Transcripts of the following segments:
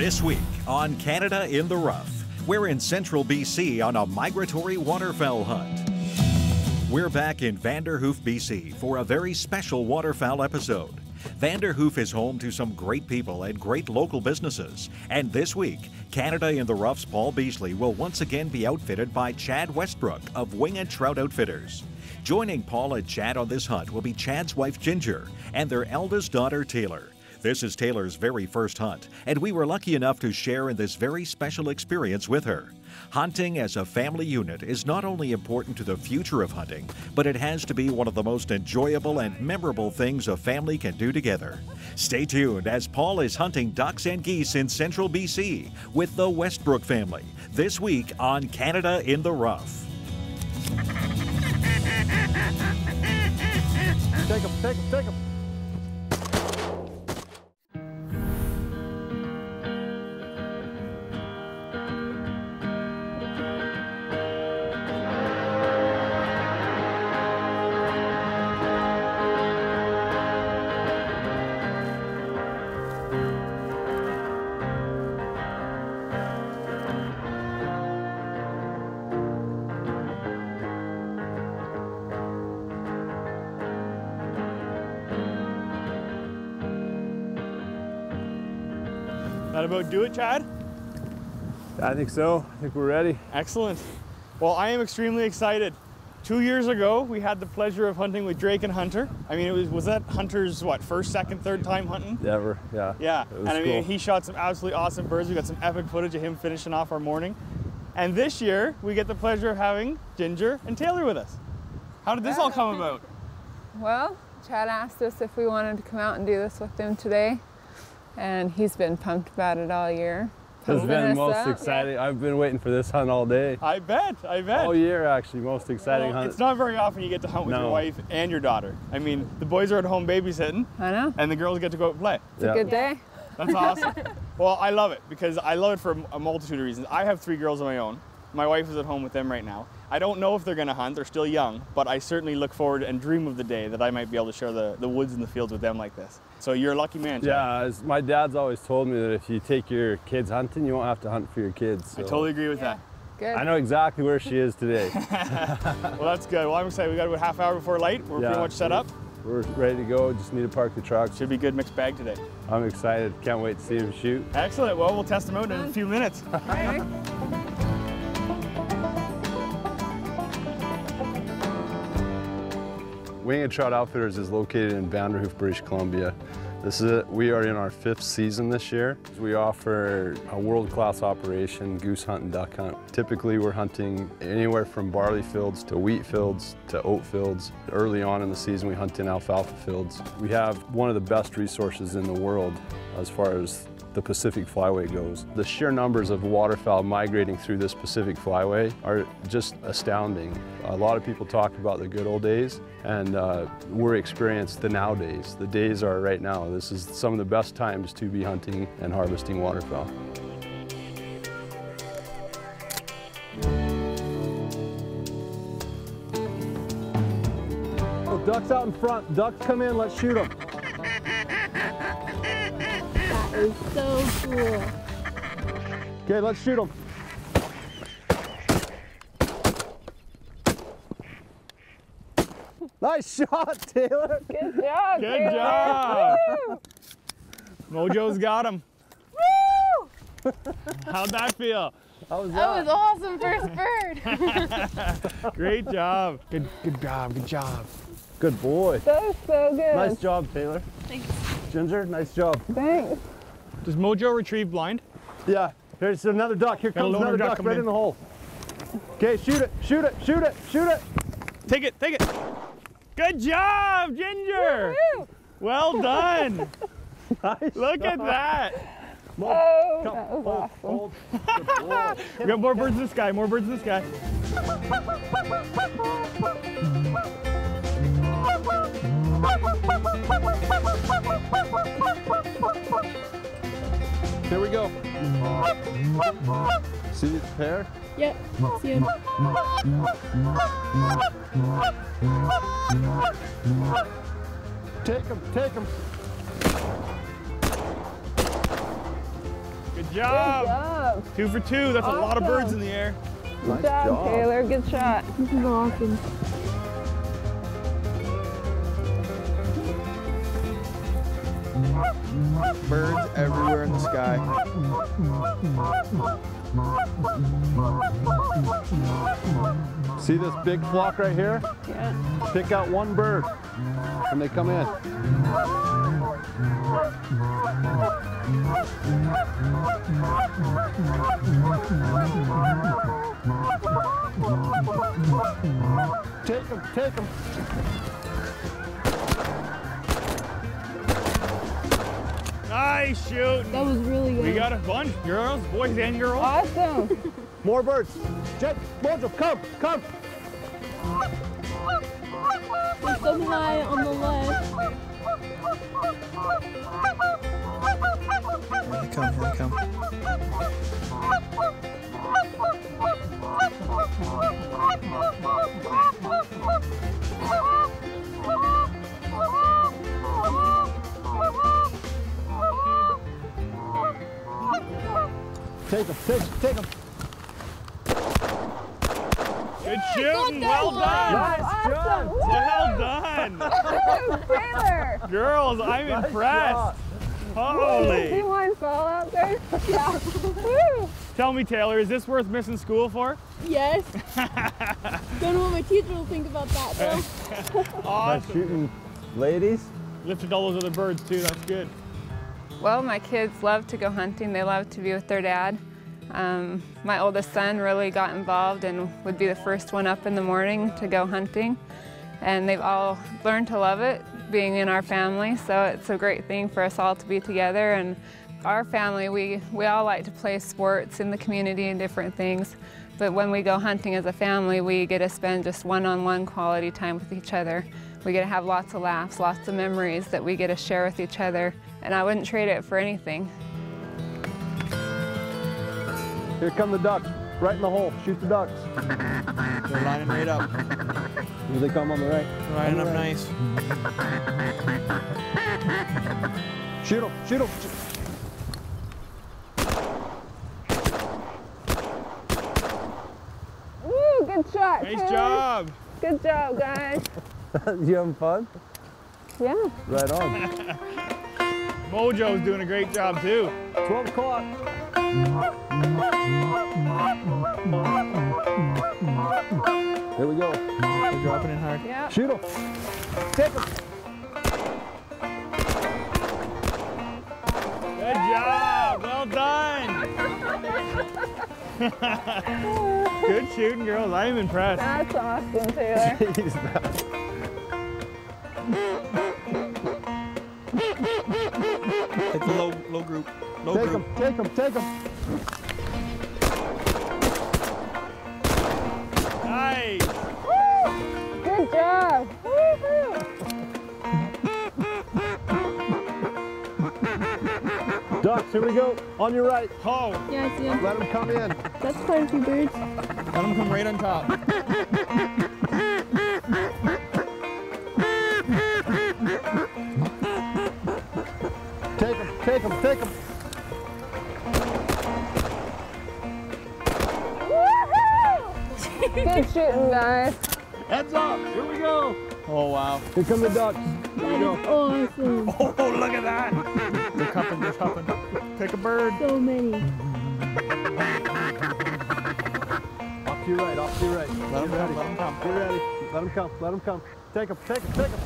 This week on Canada in the Rough, we're in central BC on a migratory waterfowl hunt. We're back in Vanderhoof, BC for a very special waterfowl episode. Vanderhoof is home to some great people and great local businesses. And this week, Canada in the Rough's Paul Beasley will once again be outfitted by Chad Westbrook of Wing and Trout Outfitters. Joining Paul and Chad on this hunt will be Chad's wife, Ginger, and their eldest daughter, Taylor. This is Taylor's very first hunt, and we were lucky enough to share in this very special experience with her. Hunting as a family unit is not only important to the future of hunting, but it has to be one of the most enjoyable and memorable things a family can do together. Stay tuned as Paul is hunting ducks and geese in central BC with the Westbrook family this week on Canada in the Rough. Take him, take him, take him. That about do it, Chad? I think so. I think we're ready. Excellent. Well, I am extremely excited. 2 years ago, we had the pleasure of hunting with Drake and Hunter. I mean, it was that Hunter's, what, first, second, third time hunting? Ever, yeah. Yeah, and I mean, he shot some absolutely awesome birds. We got some epic footage of him finishing off our morning. And this year, we get the pleasure of having Ginger and Taylor with us. How did this all come about? Well, Chad asked us if we wanted to come out and do this with them today. And he's been pumped about it all year. It's been most exciting. Yeah. I've been waiting for this hunt all day. I bet, I bet. All year, actually, most exciting hunt. It's not very often you get to hunt with your wife and your daughter. I mean, the boys are at home babysitting. I know. And the girls get to go out and play. It's a good day. That's awesome. Well, I love it because I love it for a multitude of reasons. I have three girls of my own. My wife is at home with them right now. I don't know if they're gonna hunt, they're still young, but I certainly look forward and dream of the day that I might be able to share the woods and the fields with them like this. So you're a lucky man, Chad. Yeah, my dad's always told me that if you take your kids hunting, you won't have to hunt for your kids. So. I totally agree with that. Good. I know exactly where she is today. Well, that's good. Well, I'm excited. We got about half hour before light. We're pretty much set up. We're ready to go, just need to park the truck. Should be a good mixed bag today. I'm excited, can't wait to see him shoot. Excellent, well, we'll test him out in a few minutes. All right. Wing and Trout Outfitters is located in Vanderhoof, British Columbia. We are in our 5th season this year. We offer a world-class operation, goose hunt and duck hunt. Typically, we're hunting anywhere from barley fields to wheat fields to oat fields. Early on in the season, we hunt in alfalfa fields. We have one of the best resources in the world as far as the Pacific Flyway goes. The sheer numbers of waterfowl migrating through this Pacific Flyway are just astounding. A lot of people talk about the good old days, and we're experiencing the nowadays. The days are right now. This is some of the best times to be hunting and harvesting waterfowl. Well, ducks out in front. Ducks come in, let's shoot them. That is so cool. Okay, let's shoot them. Nice shot, Taylor. Good job. Good job. Mojo's got him. Woo! How'd that feel? That was awesome. First bird. Great job. Good job. Good job. Good boy. That was so good. Nice job, Taylor. Thanks. Ginger, nice job. Thanks. Does Mojo retrieve blind? Yeah. There's another duck. Here comes another duck right in the hole. Okay, shoot it. Shoot it. Shoot it. Shoot it. Take it. Take it. Good job, Ginger! Woo-hoo. Well done! Nice Look at that! Oh, come, that was awesome. We got more birds in the sky, more birds in the sky. Here we go. See the pair? Yep, see him. Take him, take him. Good job. Good job. 2 for 2. That's awesome. A lot of birds in the air. Nice job, Taylor. Good shot. This is awesome. Birds everywhere in the sky. See this big flock right here? Yeah. Pick out one bird when they come in. Take them, take them. Nice shooting. That was really good. We got a bunch, girls, boys, and girls. Awesome. More birds. Jet, Mojo, come, come. There's some high on the left. Here they come, here they come. Take them, take them, take them. Good shooting, well done. Nice job. Awesome. Well done. Woo, Taylor. Girls, I'm nice impressed. Shot. Holy. See one fall out there? Yeah. Woo. Tell me, Taylor, is this worth missing school for? Yes. Don't know what my teacher will think about that, though. Awesome. Nice shooting, ladies. Lifted all those other birds, too. That's good. Well, my kids love to go hunting. They love to be with their dad. My oldest son really got involved and would be the first one up in the morning to go hunting. And they've all learned to love it, being in our family. So it's a great thing for us all to be together. And our family, we all like to play sports in the community and different things. But when we go hunting as a family, we get to spend just one-on-one quality time with each other. We get to have lots of laughs, lots of memories that we get to share with each other. And I wouldn't trade it for anything. Here come the ducks, right in the hole. Shoot the ducks. They're lining right up. Here they come on the right. Lining up nice. Shoot them, shoot them. Woo, good shot. Nice job. Good job, guys. You having fun? Yeah. Right on. Mojo's doing a great job, too. 12 o'clock. There we go. We're dropping in hard. Yep. Shoot him. Take him. Good job. Well done. Good shooting, girls. I'm impressed. That's awesome, Taylor. It's a low group. Low take group. Take him. Take him. Take him. Nice. Woo! Good job. Woo-hoo. Ducks, here we go. On your right. Oh. Yeah, I see him. Let them come in. That's quite a few birds. Let them come right on top. Take them, take them, take them. Good shooting, guys. Heads up. Here we go. Oh, wow. Here come the ducks. Here we go. Awesome. Oh, look at that. They're cupping, they're cupping. Pick a bird. So many. Off to your right, off to your right. Let them come, let them come. Get ready. Let them come, let them come. Take them, take them, take them.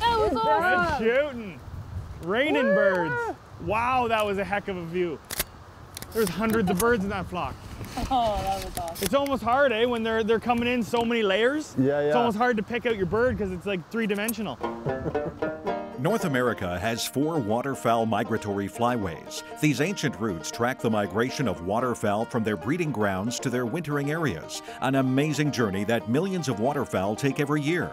That was awesome. Good shooting. Raining birds. Wow, that was a heck of a view. There's hundreds of birds in that flock. Oh, that was awesome. It's almost hard, eh, when they're coming in so many layers. Yeah, yeah. It's almost hard to pick out your bird because it's like three-dimensional. North America has 4 waterfowl migratory flyways. These ancient routes track the migration of waterfowl from their breeding grounds to their wintering areas, an amazing journey that millions of waterfowl take every year.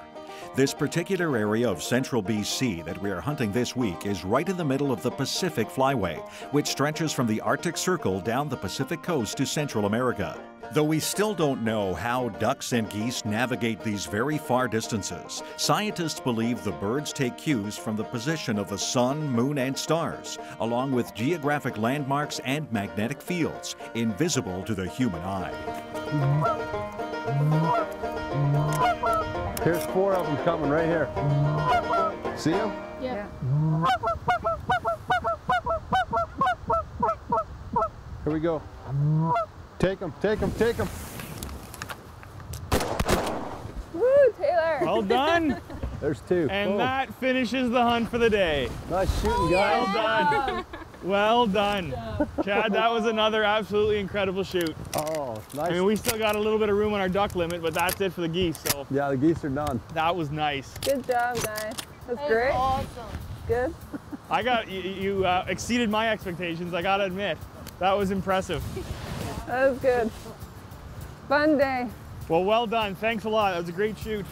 This particular area of central BC that we are hunting this week is right in the middle of the Pacific Flyway, which stretches from the Arctic Circle down the Pacific coast to Central America. Though we still don't know how ducks and geese navigate these very far distances, scientists believe the birds take cues from the position of the sun, moon, and stars, along with geographic landmarks and magnetic fields, invisible to the human eye. Here's four of them coming right here. See them? Yeah. Here we go. Take him, take him, take him. Woo, Taylor. Well done. There's two. And oh, that finishes the hunt for the day. Nice shooting, guys. Yeah. Well done. Well done. Chad, that was another absolutely incredible shoot. Oh, nice. I mean, we still got a little bit of room on our duck limit, but that's it for the geese. So yeah, the geese are done. That was nice. Good job, guys. That's great. Awesome. Good. I got, you exceeded my expectations, I gotta admit. That was impressive. That was good. Fun day. Well, well done. Thanks a lot. That was a great shoot.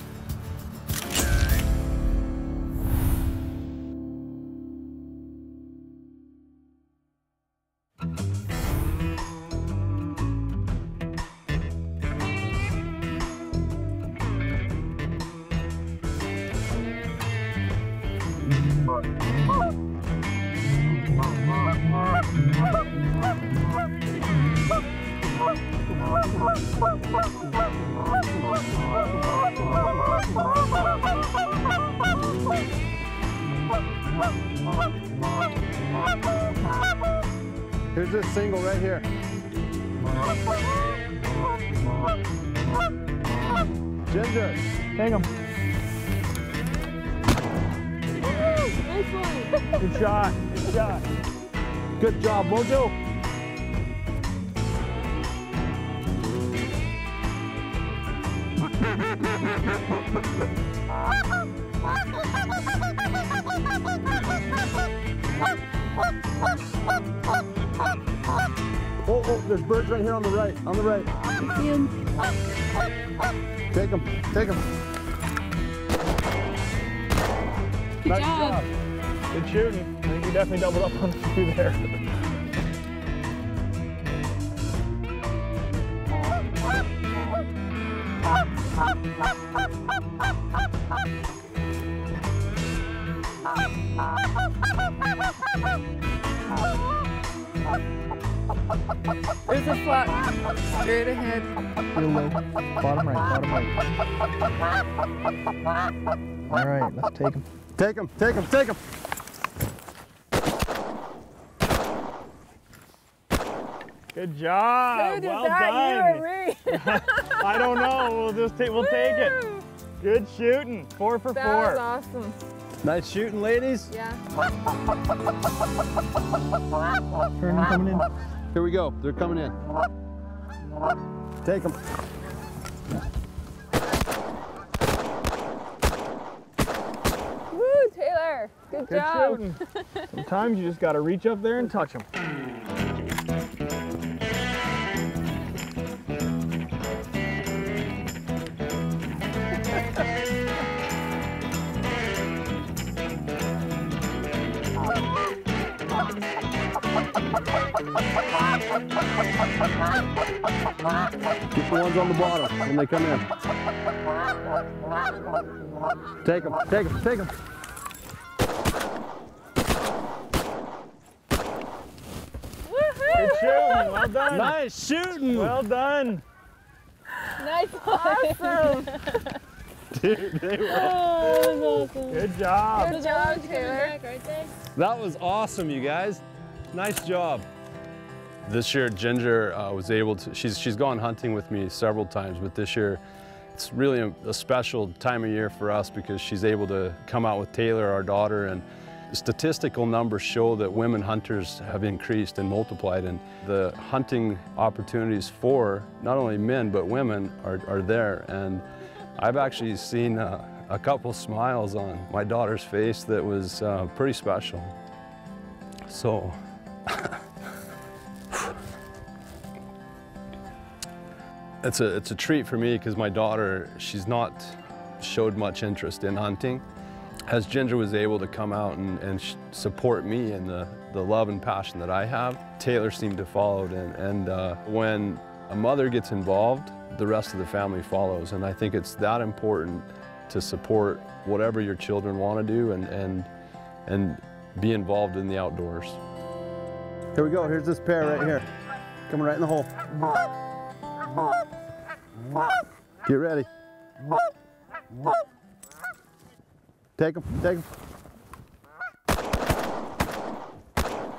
Here's this single right here. Ginger, hang him. Nice one. Good shot, good shot. Good job, Mojo. Oh, oh, there's birds right here on the right, on the right. See him. Take him, take him. Good nice job. Good shooting. I think you definitely doubled up on a few there. There's a flat straight ahead. Bottom right, bottom right. All right, let's take him. Take him, take him, take him. Good job. Who did well that? Done. You or me? I don't know. We'll just we'll take it. Good shooting. 4 for 4. That was awesome. Nice shooting, ladies. Yeah. Turn them coming in. Here we go. They're coming in. Take them. Woo, Taylor. Good job. Shooting. Sometimes you just got to reach up there and touch them. Get the ones on the bottom when they come in. Take them, take them, take them. Woohoo! Good shooting, well done. Nice shooting. Well done. Nice awesome. Dude, they were. Oh, that was awesome. Good job. Good job, Taylor. That was awesome, you guys. Nice job. This year, Ginger was able to, she's gone hunting with me several times, but this year, it's really a special time of year for us because she's able to come out with Taylor, our daughter, and statistical numbers show that women hunters have increased and multiplied, and the hunting opportunities for not only men, but women are there. And I've actually seen a couple smiles on my daughter's face that was pretty special. So, it's a treat for me because my daughter, she's not showed much interest in hunting. As Ginger was able to come out and support me in the love and passion that I have, Taylor seemed to follow it. And when a mother gets involved, the rest of the family follows. And I think it's that important to support whatever your children want to do and be involved in the outdoors. Here we go, here's this pair right here. Coming right in the hole. Get ready. Take him, take him.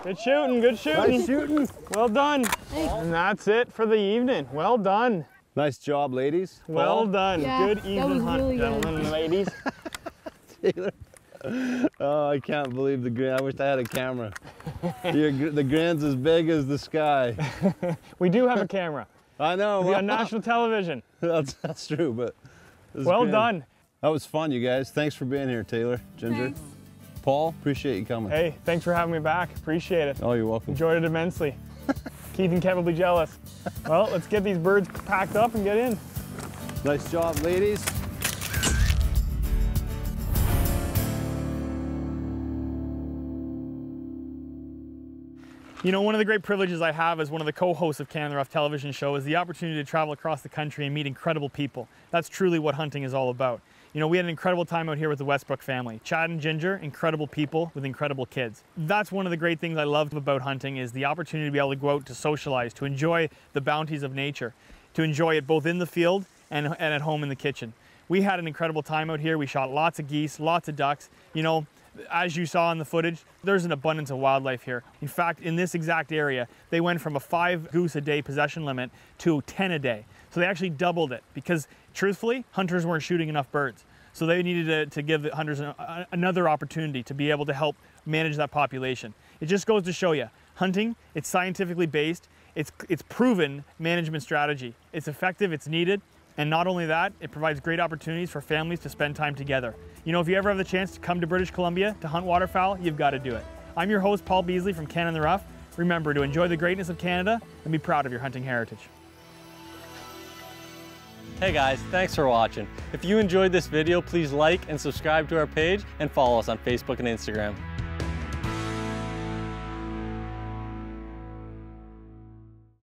Good shooting, good shooting. Nice shooting. Well done. Thanks. And that's it for the evening. Well done. Nice job, ladies. Well done. Yeah, good evening hunt, really gentlemen and ladies. Taylor. Oh, I can't believe the grand. I wish I had a camera. The grand's as big as the sky. We do have a camera. I know. We're on national television. That's true, but... Well done. That was fun, you guys. Thanks for being here, Taylor, Ginger. Thanks. Paul, appreciate you coming. Hey, thanks for having me back. Appreciate it. Oh, you're welcome. Enjoyed it immensely. Keith and Kevin will be jealous. Well, let's get these birds packed up and get in. Nice job, ladies. You know, one of the great privileges I have as one of the co-hosts of Canada in the Rough television show is the opportunity to travel across the country and meet incredible people. That's truly what hunting is all about. You know, we had an incredible time out here with the Westbrook family. Chad and Ginger, incredible people with incredible kids. That's one of the great things I loved about hunting is the opportunity to be able to go out to socialize, to enjoy the bounties of nature, to enjoy it both in the field and at home in the kitchen. We had an incredible time out here. We shot lots of geese, lots of ducks. You know, as you saw in the footage, there's an abundance of wildlife here. In fact, in this exact area, they went from a 5 goose a day possession limit to 10 a day. So they actually doubled it because, truthfully, hunters weren't shooting enough birds. So they needed to give the hunters another opportunity to be able to help manage that population. It just goes to show you, hunting, it's scientifically based, it's proven management strategy. It's effective, it's needed, and not only that, it provides great opportunities for families to spend time together. You know, if you ever have the chance to come to British Columbia to hunt waterfowl, you've got to do it. I'm your host, Paul Beasley from Canada in the Rough. Remember to enjoy the greatness of Canada and be proud of your hunting heritage. Hey guys, thanks for watching. If you enjoyed this video, please like and subscribe to our page and follow us on Facebook and Instagram.